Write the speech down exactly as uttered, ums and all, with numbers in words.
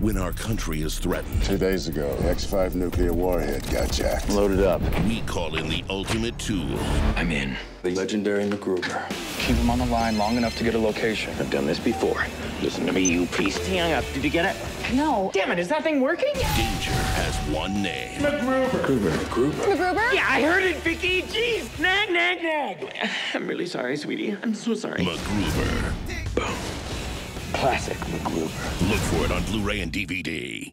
when our country is threatened. Two days ago, the X five nuclear warhead got jacked. Loaded up. We call in the ultimate tool. I'm in. The legendary MacGruber. Keep him on the line long enough to get a location. I've done this before. Listen to me, you priest. Hang up. Did you get it? No. Damn it, is that thing working? Danger has one name. MacGruber. MacGruber. MacGruber. MacGruber? Yeah, I heard it, Vicky. Jeez. Nag, nag, nag. I'm really sorry, sweetie. I'm so sorry. MacGruber. Boom. Classic MacGruber. Look for it on Blu-ray and D V D.